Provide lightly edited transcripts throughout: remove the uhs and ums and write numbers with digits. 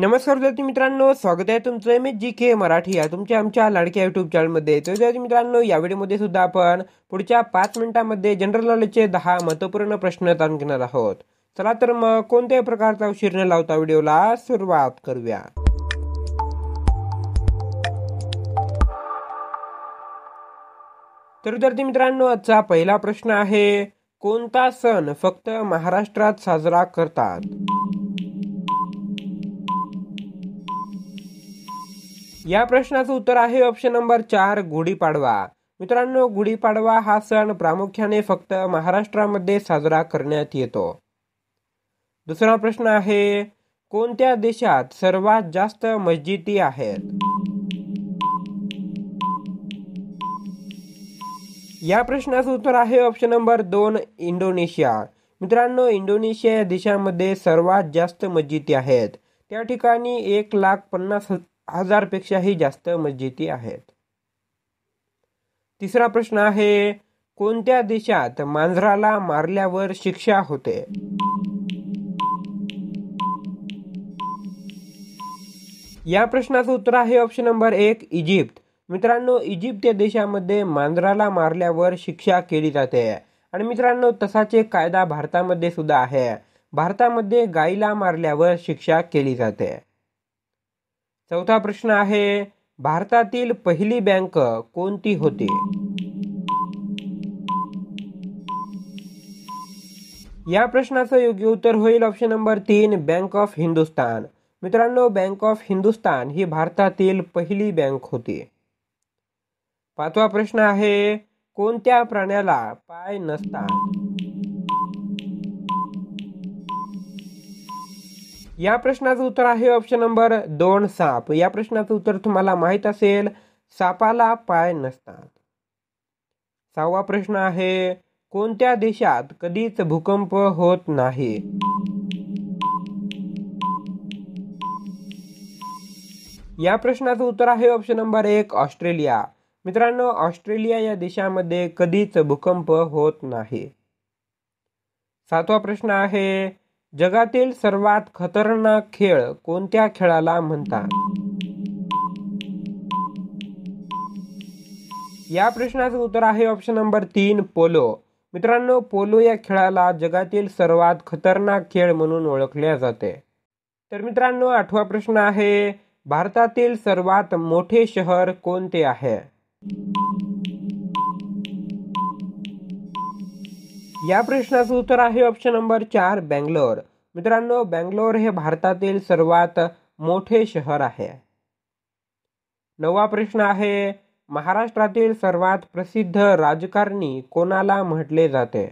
नमस्कार विद्यार्थी मित्रांनो, स्वागत आहे तुमचं मी जी के मराठी या तुमच्या आमच्या लाडक्या यूट्यूब चॅनलमध्ये। तर विद्यार्थी मित्रांनो, या व्हिडिओमध्ये सुद्धा आपण पुढच्या 5 मिनिटांमध्ये जनरल नॉलेजचे 10 महत्त्वपूर्ण प्रश्न जाणून घेणार आहोत। चला तर मग कोणत्याही प्रकारचा उशीर न लावता व्हिडिओला सुरुवात करूया। तर विद्यार्थी मित्रांनो, आजचा पहिला प्रश्न आहे, कोणता सण फक्त महाराष्ट्रात साजरा करतात? या प्रश्नाचं उत्तर आहे ऑप्शन नंबर 4 गुढीपाडवा। मित्रांनो, गुढीपाडवा हा सण प्रामुख्याने फक्त महाराष्ट्रामध्ये साजरा करण्यात येतो। दुसरा प्रश्न आहे, कोणत्या देशात सर्वात जास्त मस्जिदी आहेत? या प्रश्नाचं उत्तर आहे ऑप्शन नंबर 2 इंडोनेशिया। मित्रांनो, इंडोनेशिया या देशामध्ये सर्वात जास्त मस्जिदी आहेत। त्या ठिकाणी 1,50,000 पेक्षा ही जास्त मस्जिदी आहेत। तिसरा प्रश्न आहे, कोणत्या देशात मांजराला मारल्यावर शिक्षा होते? या प्रश्नाचं उत्तर आहे ऑप्शन नंबर 1 इजिप्त। मित्रांनो, इजिप्त या देशामध्ये मांजराला मारल्यावर शिक्षा केली जाते। आणि मित्रांनो, तसाच एक कायदा भारतामध्ये सुद्धा आहे। भारतामध्ये गायीला मारल्यावर शिक्षा केली जाते। चौथा प्रश्न आहे, भारतातील पहिली बँक कोणती होती? या प्रश्नाचं योग्य उत्तर होईल option number 3 bank of Hindustan. मित्रांनो, बँक ऑफ हिंदुस्तान ही भारतातील पहिली बँक होती। पाचवा प्रश्न आहे, कोणत्या प्राण्याला पाय नसतात? या प्रश्नाचं उत्तर आहे ऑप्शन नंबर 2 साप। या प्रश्नाचं उत्तर तुम्हाला माहित असेल, सापाला पाय नसतात। सहावा प्रश्न आहे, कोणत्या देशात कधीच भूकंप होत नाही? या प्रश्नाचं उत्तर आहे ऑप्शन नंबर 1 ऑस्ट्रेलिया। मित्रांनो, ऑस्ट्रेलिया या देशामध्ये कधीच भूकंप होत नाही। सातवा प्रश्न आहे, जगातील सर्वात खतरनाक खेळ कोणत्या खेळाला म्हणतात? या प्रश्नाचं उत्तर आहे ऑप्शन नंबर 3 पोलो। मित्रांनो, पोलो या खेळाला जगातील सर्वात खतरनाक खेळ म्हणून ओळखले जाते। तर मित्रांनो, 8वा प्रश्न आहे, भारतातील सर्वात मोठे शहर कोणते आहे? या प्रश्नाचं उत्तर आहे ऑप्शन नंबर 4 बेंगलोर। मित्रांनो, बेंगलोर हे भारतातील सर्वात मोठे शहर आहे। 9वा प्रश्न आहे, महाराष्ट्रातील सर्वात प्रसिद्ध राजकारणी कोणाला म्हटले जाते?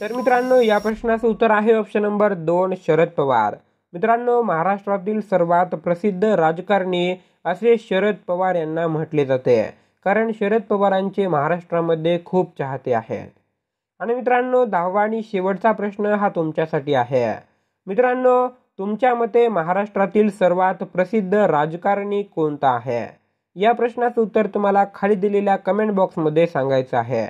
तर मित्रांनो, या प्रश्नाचं उत्तर आहे ऑप्शन नंबर 2 शरद पवार। मित्रांनो, महाराष्ट्रातील सर्वात प्रसिद्ध राजकारणी असे शरद पवार यांना म्हटले जाते, कारण शरद पवारांचे महाराष्ट्रामध्ये खूप चाहते आहेत। आणि मित्रांनो, 10वा आणि शेवटचा प्रश्न हा तुमच्यासाठी आहे। मित्रांनो, तुमच्या मते महाराष्ट्रातील सर्वात प्रसिद्ध राजकारणी कोणता आहे? या प्रश्नाचं उत्तर तुम्हाला खाली दिलेल्या कमेंट बॉक्समध्ये सांगायचं आहे।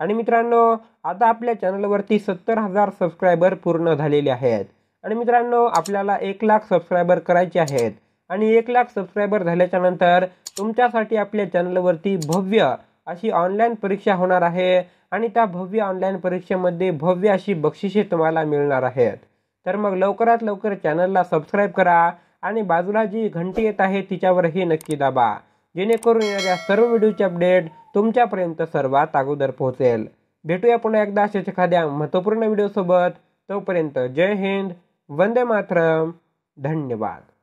आणि मित्रांनो, आता आपल्या चॅनलवरती 70,000 सबस्क्रायबर पूर्ण झालेले आहेत। आणि मित्रांनो, आपल्याला 1,00,000 सबस्क्रायबर करायचे आहेत। आणि 1,00,000 सबस्क्रायबर झाल्याच्या नंतर तुमच्यासाठी आपल्या चॅनलवरती भव्य अशी ऑनलाईन परीक्षा होणार आहे। आणि त्या भव्य ऑनलाईन परीक्षेमध्ये भव्य अशी बक्षिसे तुम्हाला मिळणार आहेत। तर मग लवकरात लवकर चॅनलला सबस्क्राईब करा आणि बाजूला जी घंटी येत आहे तिच्यावरही नक्की दाबा, जेणेकरून या सर्व व्हिडिओचे अपडेट तुमच्यापर्यंत सर्वात अगोदर पोहोचेल। भेटूया पुन्हा एकदा अशाच एखाद्या महत्त्वपूर्ण व्हिडिओसोबत। तोपर्यंत जय हिंद, वंदे मातरम, धन्यवाद।